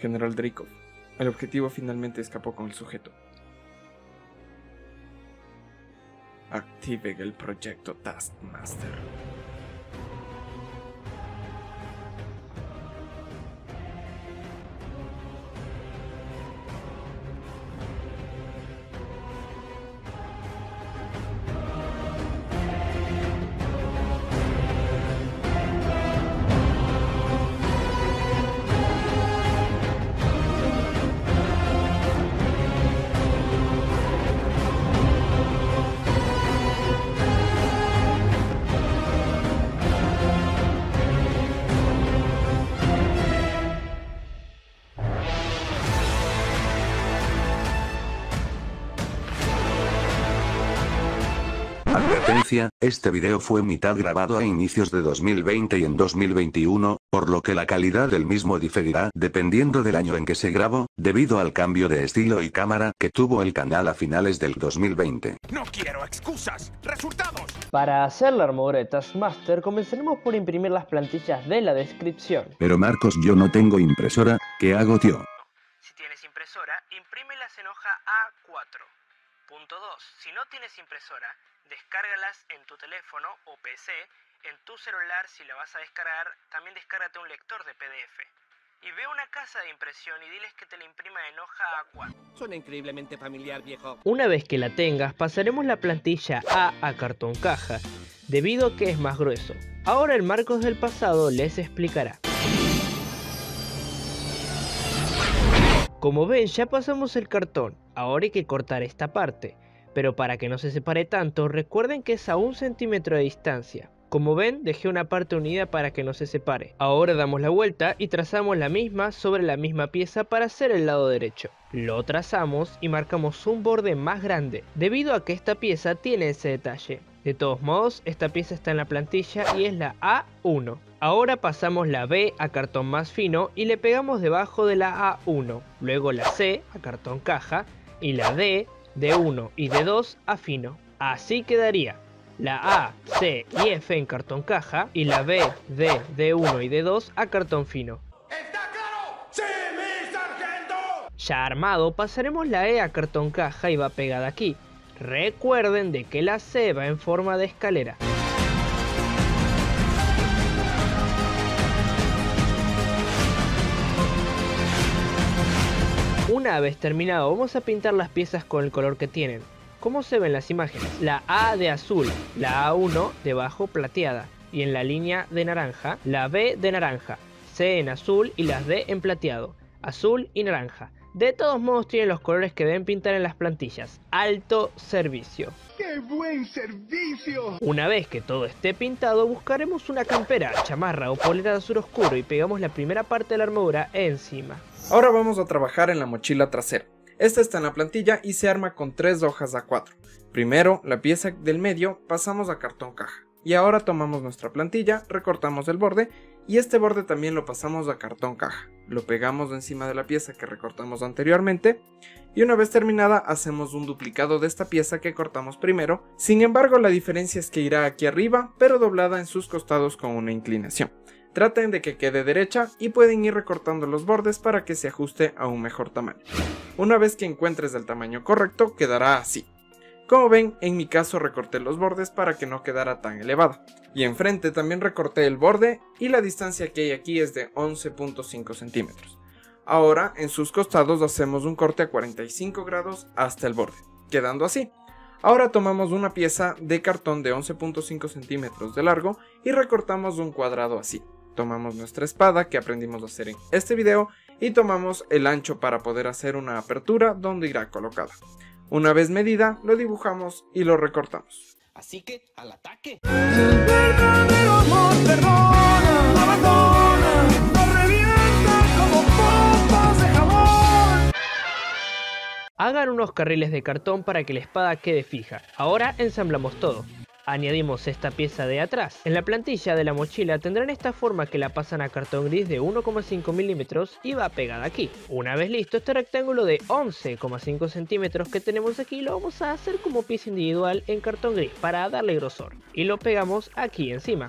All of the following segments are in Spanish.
General Drikov. El objetivo finalmente escapó con el sujeto. Activen el proyecto Taskmaster. Advertencia, este video fue mitad grabado a inicios de 2020 y en 2021, por lo que la calidad del mismo diferirá dependiendo del año en que se grabó, debido al cambio de estilo y cámara que tuvo el canal a finales del 2020. No quiero excusas, resultados. Para hacer la armadura de Taskmaster comenzaremos por imprimir las plantillas de la descripción. Pero Marcos, yo no tengo impresora, ¿qué hago, tío? Si tienes impresora, imprímelas en hoja A4. Punto 2. Si no tienes impresora, descárgalas en tu teléfono o PC, en tu celular si la vas a descargar, también descárgate un lector de PDF. Y ve a una casa de impresión y diles que te la imprima en hoja A4. Suena increíblemente familiar, viejo. Una vez que la tengas, pasaremos la plantilla A cartón caja, debido a que es más grueso. Ahora el Marcos del pasado les explicará. Como ven, ya pasamos el cartón, ahora hay que cortar esta parte. Pero para que no se separe tanto, recuerden que es a 1 centímetro de distancia. Como ven, dejé una parte unida para que no se separe. Ahora damos la vuelta y trazamos la misma sobre la misma pieza para hacer el lado derecho. Lo trazamos y marcamos un borde más grande, debido a que esta pieza tiene ese detalle. De todos modos, esta pieza está en la plantilla y es la A1. Ahora pasamos la B a cartón más fino y le pegamos debajo de la A1. Luego la C a cartón caja y la D de 1 y de 2 a fino. Así quedaría la A, C y F en cartón caja y la B, D de 1 y de 2 a cartón fino. ¿Está claro? ¡Sí, mi sargento! Ya armado, pasaremos la E a cartón caja y va pegada aquí. Recuerden de que la C va en forma de escalera. Una vez terminado, vamos a pintar las piezas con el color que tienen. Como se ven las imágenes, la A de azul, la A1 debajo plateada y en la línea de naranja, la B de naranja, C en azul y las D en plateado, azul y naranja. De todos modos tienen los colores que deben pintar en las plantillas. Alto servicio. ¡Qué buen servicio! Una vez que todo esté pintado, buscaremos una campera, chamarra o polera de azul oscuro y pegamos la primera parte de la armadura encima. Ahora vamos a trabajar en la mochila trasera. Esta está en la plantilla y se arma con 3 hojas A4. Primero, la pieza del medio, pasamos a cartón caja. Y ahora tomamos nuestra plantilla, recortamos el borde y este borde también lo pasamos a cartón caja. Lo pegamos encima de la pieza que recortamos anteriormente y una vez terminada hacemos un duplicado de esta pieza que cortamos primero. Sin embargo, la diferencia es que irá aquí arriba, pero doblada en sus costados con una inclinación. Traten de que quede derecha y pueden ir recortando los bordes para que se ajuste a un mejor tamaño. Una vez que encuentres el tamaño correcto, quedará así. Como ven, en mi caso recorté los bordes para que no quedara tan elevada. Y enfrente también recorté el borde y la distancia que hay aquí es de 11.5 centímetros. Ahora, en sus costados hacemos un corte a 45 grados hasta el borde, quedando así. Ahora tomamos una pieza de cartón de 11.5 centímetros de largo y recortamos un cuadrado así. Tomamos nuestra espada que aprendimos a hacer en este video y tomamos el ancho para poder hacer una apertura donde irá colocada. Una vez medida, lo dibujamos y lo recortamos. Así que, al ataque. El verdadero amor perdona, abandona, lo revienta como pompas de jabón. Hagan unos carriles de cartón para que la espada quede fija. Ahora ensamblamos todo. Añadimos esta pieza de atrás. En la plantilla de la mochila tendrán esta forma que la pasan a cartón gris de 1,5 milímetros y va pegada aquí. Una vez listo, este rectángulo de 11,5 centímetros que tenemos aquí lo vamos a hacer como pieza individual en cartón gris para darle grosor. Y lo pegamos aquí encima.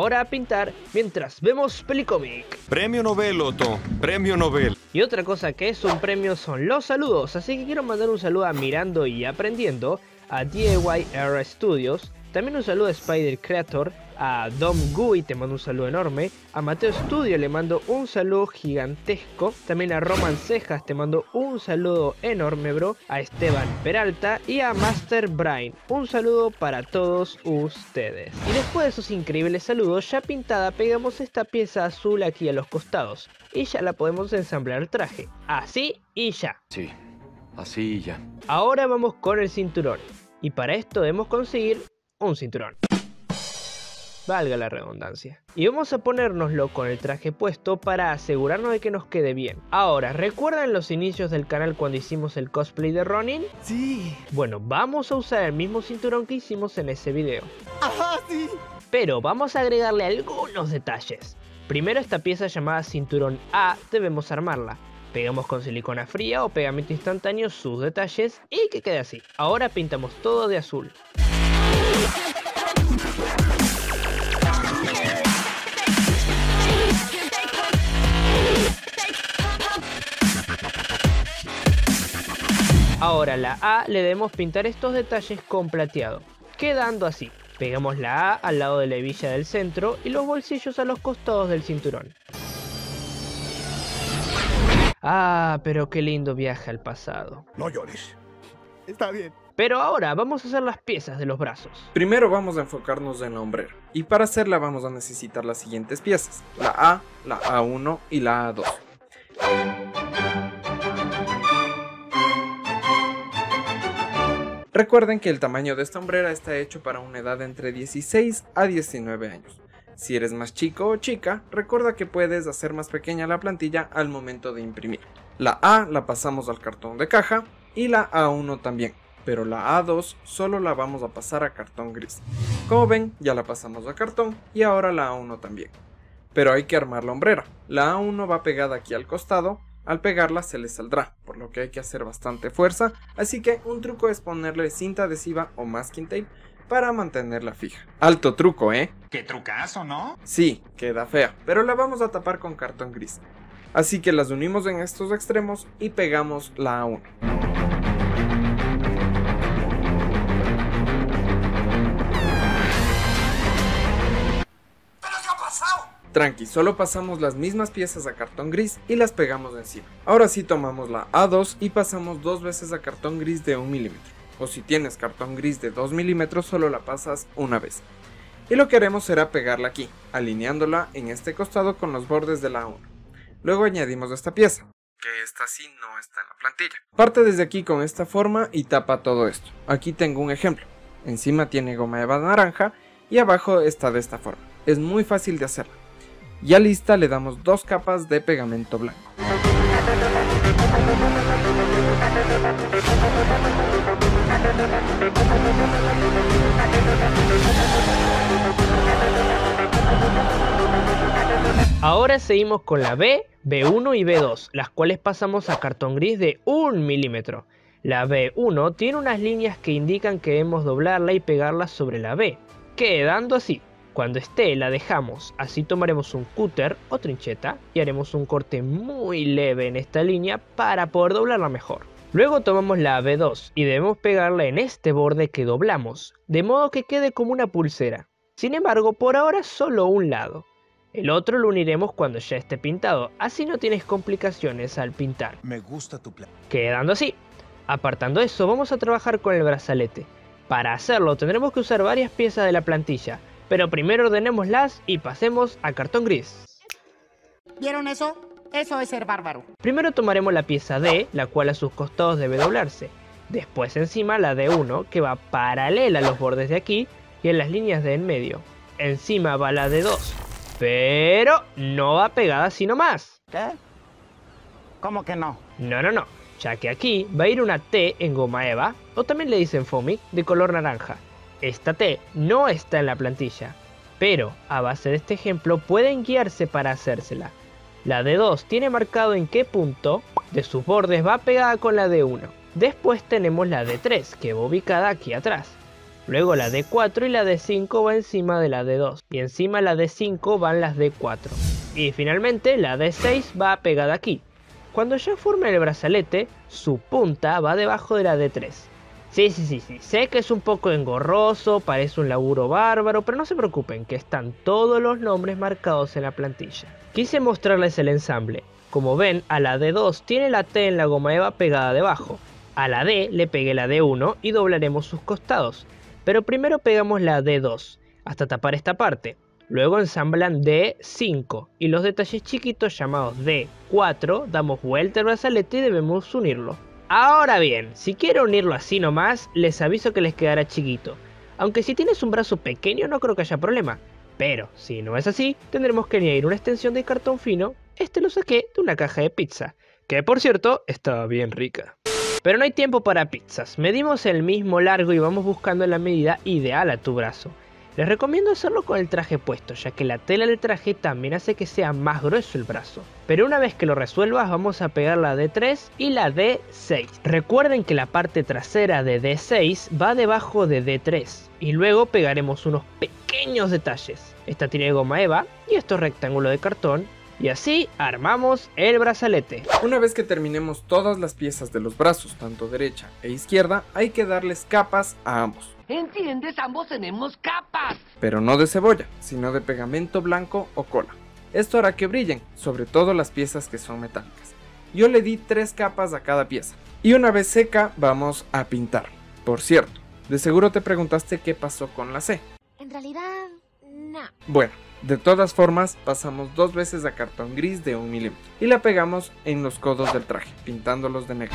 ahora a pintar mientras vemos Pelicomic. Premio Nobel, Otto, Premio Nobel. Y otra cosa que es un premio son los saludos, así que quiero mandar un saludo a Mirando y Aprendiendo, a DIYer Studios, también un saludo a Spider Creator, a Dom Gui te mando un saludo enorme, a Mateo Studio le mando un saludo gigantesco, también a Roman Cejas te mando un saludo enorme, bro, a Esteban Peralta y a Master Brain, un saludo para todos ustedes. Y después de esos increíbles saludos, ya pintada pegamos esta pieza azul aquí a los costados y ya la podemos ensamblar al traje, así y ya. Sí, así y ya. Ahora vamos con el cinturón y para esto debemos conseguir un cinturón, valga la redundancia, y vamos a ponérnoslo con el traje puesto para asegurarnos de que nos quede bien. Ahora, ¿recuerdan los inicios del canal cuando hicimos el cosplay de Ronin? Sí. Bueno, vamos a usar el mismo cinturón que hicimos en ese video. Ajá, sí. Pero vamos a agregarle algunos detalles. Primero, esta pieza llamada cinturón A debemos armarla. Pegamos con silicona fría o pegamento instantáneo sus detalles y que quede así. Ahora pintamos todo de azul. Ahora la A le debemos pintar estos detalles con plateado, quedando así. Pegamos la A al lado de la hebilla del centro y los bolsillos a los costados del cinturón. Ah, pero qué lindo viaje al pasado. No llores. Está bien. Pero ahora vamos a hacer las piezas de los brazos. Primero vamos a enfocarnos en la hombrera. Y para hacerla vamos a necesitar las siguientes piezas: la A, la A1 y la A2. Recuerden que el tamaño de esta hombrera está hecho para una edad entre 16 a 19 años. Si eres más chico o chica, recuerda que puedes hacer más pequeña la plantilla al momento de imprimir. La A la pasamos al cartón de caja y la A1 también, pero la A2 solo la vamos a pasar a cartón gris. Como ven, ya la pasamos a cartón y ahora la A1 también. Pero hay que armar la hombrera. La A1 va pegada aquí al costado. Al pegarla se le saldrá, por lo que hay que hacer bastante fuerza, así que un truco es ponerle cinta adhesiva o masking tape para mantenerla fija. Alto truco, ¿eh? ¡Qué trucazo, ¿no? Sí, queda fea, pero la vamos a tapar con cartón gris. Así que las unimos en estos extremos y pegamos la A1. Tranqui, solo pasamos las mismas piezas a cartón gris y las pegamos encima. Ahora sí tomamos la A2 y pasamos dos veces a cartón gris de 1 milímetro. O si tienes cartón gris de 2 milímetros, solo la pasas una vez. Y lo que haremos será pegarla aquí, alineándola en este costado con los bordes de la A1. Luego añadimos esta pieza, que esta sí no está en la plantilla. Parte desde aquí con esta forma y tapa todo esto. Aquí tengo un ejemplo. Encima tiene goma eva naranja y abajo está de esta forma. Es muy fácil de hacerla. Ya lista, le damos dos capas de pegamento blanco. Ahora seguimos con la B, B1 y B2, las cuales pasamos a cartón gris de 1 milímetro. La B1 tiene unas líneas que indican que debemos doblarla y pegarla sobre la B, quedando así. Cuando esté la dejamos, así tomaremos un cúter o trincheta y haremos un corte muy leve en esta línea para poder doblarla mejor. Luego tomamos la B2 y debemos pegarla en este borde que doblamos, de modo que quede como una pulsera. Sin embargo, por ahora solo un lado. El otro lo uniremos cuando ya esté pintado, así no tienes complicaciones al pintar. Me gusta tu plan. Quedando así. Apartando eso, vamos a trabajar con el brazalete. Para hacerlo tendremos que usar varias piezas de la plantilla. Pero primero ordenémoslas y pasemos a cartón gris. ¿Vieron eso? Eso es ser bárbaro. Primero tomaremos la pieza D, la cual a sus costados debe doblarse. Después encima la D1, que va paralela a los bordes de aquí y en las líneas de en medio. Encima va la D2, pero no va pegada sino más. ¿Qué? ¿Cómo que no? No. Ya que aquí va a ir una T en goma eva, o también le dicen foamy, de color naranja. Esta T no está en la plantilla, pero a base de este ejemplo pueden guiarse para hacérsela. La D2 tiene marcado en qué punto de sus bordes va pegada con la D1. Después tenemos la D3, que va ubicada aquí atrás. Luego la D4 y la D5 va encima de la D2. Y encima la D5 van las D4. Y finalmente la D6 va pegada aquí. Cuando ya forme el brazalete, su punta va debajo de la D3. Sí, sé que es un poco engorroso, parece un laburo bárbaro, pero no se preocupen que están todos los nombres marcados en la plantilla. Quise mostrarles el ensamble. Como ven, a la D2 tiene la T en la goma eva pegada debajo. A la D le pegué la D1 y doblaremos sus costados. Pero primero pegamos la D2, hasta tapar esta parte. Luego ensamblan D5 y los detalles chiquitos llamados D4, damos vuelta al brazalete y debemos unirlo. Ahora bien, si quiero unirlo así nomás, les aviso que les quedará chiquito. Aunque si tienes un brazo pequeño no creo que haya problema. Pero si no es así, tendremos que añadir una extensión de cartón fino. Este lo saqué de una caja de pizza, que por cierto, estaba bien rica. Pero no hay tiempo para pizzas. Medimos el mismo largo y vamos buscando la medida ideal a tu brazo. Les recomiendo hacerlo con el traje puesto, ya que la tela del traje también hace que sea más grueso el brazo. Pero una vez que lo resuelvas vamos a pegar la D3 y la D6. Recuerden que la parte trasera de D6 va debajo de D3. Y luego pegaremos unos pequeños detalles. Esta tiene de goma eva y esto es rectángulo de cartón. Y así armamos el brazalete. Una vez que terminemos todas las piezas de los brazos, tanto derecha e izquierda, hay que darles capas a ambos. ¿Entiendes? Ambos tenemos capas. Pero no de cebolla, sino de pegamento blanco o cola. Esto hará que brillen, sobre todo las piezas que son metálicas. Yo le di 3 capas a cada pieza. Y una vez seca, vamos a pintar. Por cierto, de seguro te preguntaste qué pasó con la C. En realidad, no. Bueno. De todas formas, pasamos 2 veces a cartón gris de 1 milímetro y la pegamos en los codos del traje, pintándolos de negro.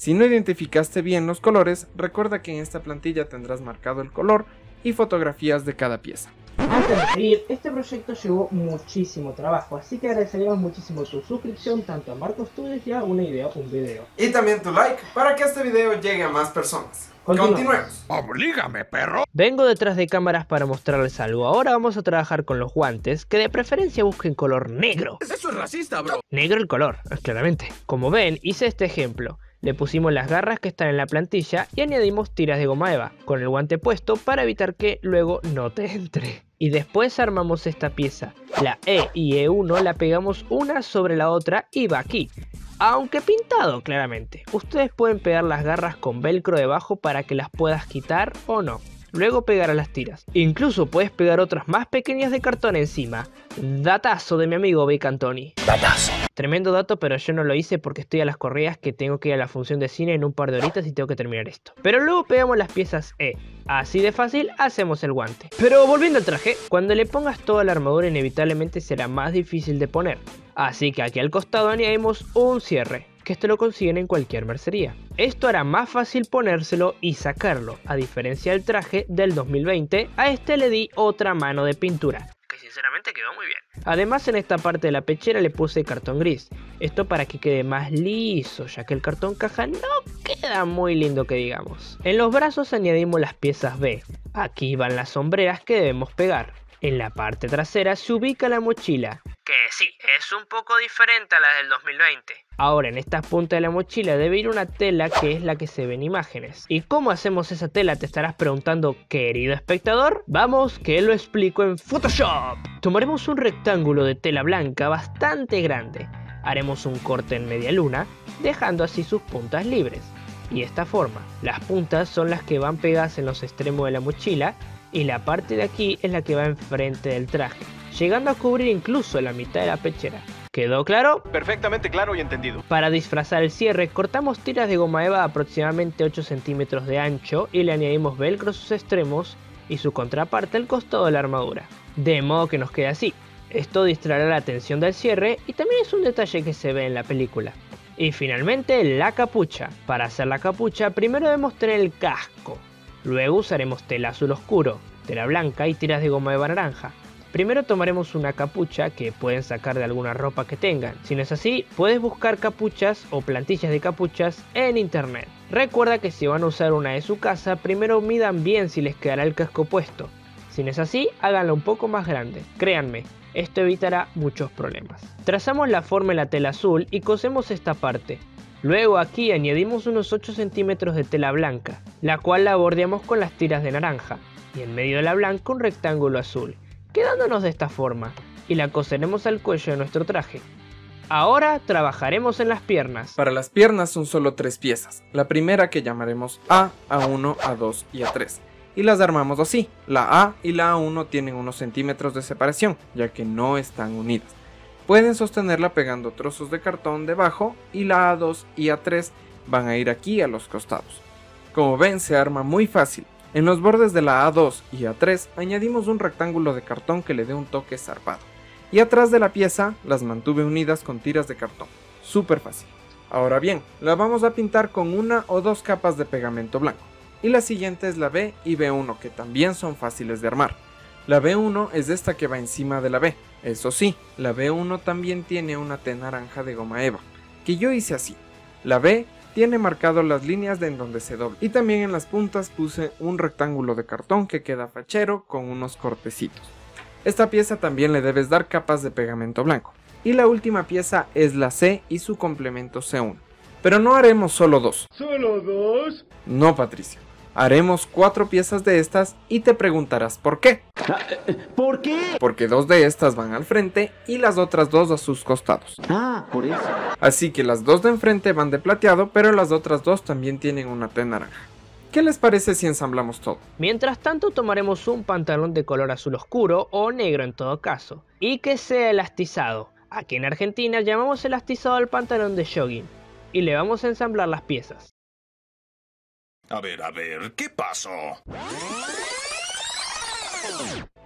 Si no identificaste bien los colores, recuerda que en esta plantilla tendrás marcado el color y fotografías de cada pieza. Antes de ir, este proyecto llevó muchísimo trabajo, así que agradeceríamos muchísimo tu suscripción tanto a Marcos Studios y a Una Idea, Un Video. Y también tu like para que este video llegue a más personas. Continuemos. ¡Oblígame, perro! Vengo detrás de cámaras para mostrarles algo. Ahora vamos a trabajar con los guantes, que de preferencia busquen color negro. ¡Eso es racista, bro! Negro el color, claramente. Como ven, hice este ejemplo. Le pusimos las garras que están en la plantilla y añadimos tiras de goma eva, con el guante puesto para evitar que luego no te entre. Y después armamos esta pieza. La E y E1 la pegamos una sobre la otra y va aquí. Aunque pintado claramente. Ustedes pueden pegar las garras con velcro debajo para que las puedas quitar o no. Luego pegar a las tiras. Incluso puedes pegar otras más pequeñas de cartón encima. Datazo de mi amigo Vic Anthony. Datazo. Tremendo dato, pero yo no lo hice porque estoy a las corridas que tengo que ir a la función de cine en un par de horitas y tengo que terminar esto. Pero luego pegamos las piezas E. Así de fácil hacemos el guante. Pero volviendo al traje, cuando le pongas toda la armadura inevitablemente será más difícil de poner. Así que aquí al costado añadimos un cierre, que esto lo consiguen en cualquier mercería. Esto hará más fácil ponérselo y sacarlo. A diferencia del traje del 2020, a este le di otra mano de pintura, que sinceramente quedó muy bien. Además, en esta parte de la pechera le puse cartón gris. Esto para que quede más liso, ya que el cartón caja no queda muy lindo que digamos. En los brazos añadimos las piezas B. Aquí van las sombreras que debemos pegar. En la parte trasera se ubica la mochila, que sí, es un poco diferente a la del 2020. Ahora en estas puntas de la mochila debe ir una tela que es la que se ve en imágenes. ¿Y cómo hacemos esa tela? Te estarás preguntando, querido espectador. Vamos, que lo explico en Photoshop. Tomaremos un rectángulo de tela blanca bastante grande. Haremos un corte en media luna, dejando así sus puntas libres. Y de esta forma, las puntas son las que van pegadas en los extremos de la mochila y la parte de aquí es la que va enfrente del traje, llegando a cubrir incluso la mitad de la pechera. ¿Quedó claro? Perfectamente claro y entendido. Para disfrazar el cierre, cortamos tiras de goma eva aproximadamente 8 centímetros de ancho y le añadimos velcro a sus extremos y su contraparte al costado de la armadura. De modo que nos queda así. Esto distraerá la atención del cierre y también es un detalle que se ve en la película. Y finalmente la capucha. Para hacer la capucha primero debemos tener el casco. Luego usaremos tela azul oscuro, tela blanca y tiras de goma eva naranja. Primero tomaremos una capucha que pueden sacar de alguna ropa que tengan. Si no es así, puedes buscar capuchas o plantillas de capuchas en internet. Recuerda que si van a usar una de su casa, primero midan bien si les quedará el casco puesto. Si no es así, háganlo un poco más grande. Créanme, esto evitará muchos problemas. Trazamos la forma en la tela azul y cosemos esta parte. Luego aquí añadimos unos 8 centímetros de tela blanca, la cual la bordeamos con las tiras de naranja, y en medio de la blanca un rectángulo azul, quedándonos de esta forma, y la coseremos al cuello de nuestro traje. Ahora trabajaremos en las piernas. Para las piernas son solo 3 piezas, la primera que llamaremos A, A1, A2 y A3. Y las armamos así, la A y la A1 tienen unos centímetros de separación, ya que no están unidas. Pueden sostenerla pegando trozos de cartón debajo y la A2 y A3 van a ir aquí a los costados. Como ven, se arma muy fácil. En los bordes de la A2 y A3 añadimos un rectángulo de cartón que le dé un toque zarpado. Y atrás de la pieza las mantuve unidas con tiras de cartón. Súper fácil. Ahora bien, la vamos a pintar con una o dos capas de pegamento blanco. Y la siguiente es la B y B1, que también son fáciles de armar. La B1 es esta que va encima de la B. Eso sí, la B1 también tiene una T naranja de goma eva, que yo hice así. La B tiene marcado las líneas de en donde se dobla, y también en las puntas puse un rectángulo de cartón que queda fachero con unos cortecitos. Esta pieza también le debes dar capas de pegamento blanco. Y la última pieza es la C y su complemento C1. Pero no haremos solo dos. ¿Solo dos? No, Patricio. Haremos 4 piezas de estas y te preguntarás ¿por qué? ¿Por qué? Porque 2 de estas van al frente y las otras 2 a sus costados. Ah, por eso. Así que las 2 de enfrente van de plateado, pero las otras 2 también tienen una T naranja. ¿Qué les parece si ensamblamos todo? Mientras tanto tomaremos un pantalón de color azul oscuro o negro en todo caso, y que sea elastizado. Aquí en Argentina llamamos elastizado al pantalón de jogging, y le vamos a ensamblar las piezas. A ver, ¿qué pasó?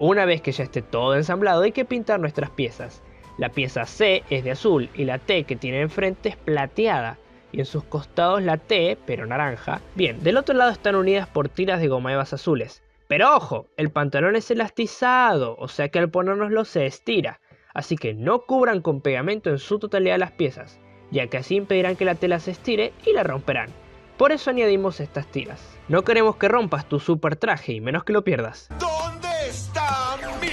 Una vez que ya esté todo ensamblado hay que pintar nuestras piezas. La pieza C es de azul y la T que tiene enfrente es plateada y en sus costados la T, pero naranja. Bien, del otro lado están unidas por tiras de goma eva azules. Pero ojo, el pantalón es elastizado, o sea que al ponérnoslo se estira. Así que no cubran con pegamento en su totalidad las piezas, ya que así impedirán que la tela se estire y la romperán. Por eso añadimos estas tiras. No queremos que rompas tu super traje y menos que lo pierdas. ¿Dónde está mi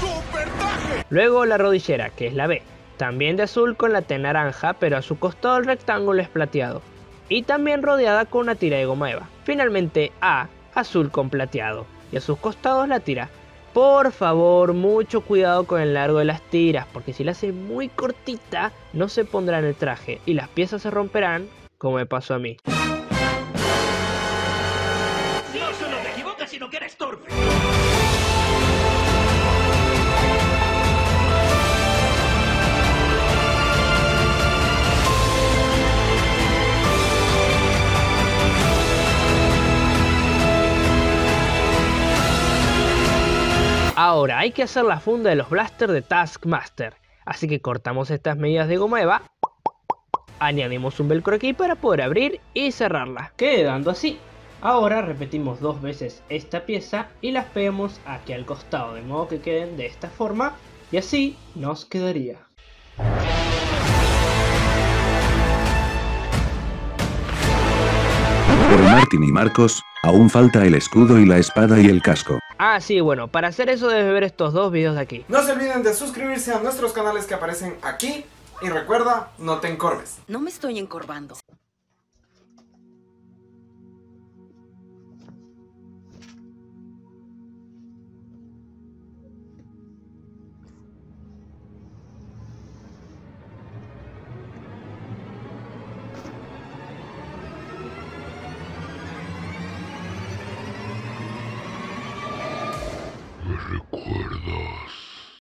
super traje? Luego la rodillera, que es la B, también de azul con la T naranja, pero a su costado el rectángulo es plateado. Y también rodeada con una tira de goma eva. Finalmente A, azul con plateado, y a sus costados la tira. Por favor, mucho cuidado con el largo de las tiras, porque si la haces muy cortita, no se pondrá en el traje y las piezas se romperán, como me pasó a mí. Ahora hay que hacer la funda de los blasters de Taskmaster, así que cortamos estas medidas de goma eva, añadimos un velcro aquí para poder abrir y cerrarla, quedando así. Ahora repetimos 2 veces esta pieza y las pegamos aquí al costado, de modo que queden de esta forma, y así nos quedaría. Por Martín y Marcos, aún falta el escudo y la espada y el casco. Ah, sí, bueno, para hacer eso debes ver estos 2 videos de aquí. No se olviden de suscribirse a nuestros canales que aparecen aquí, y recuerda, no te encorves. No me estoy encorvando.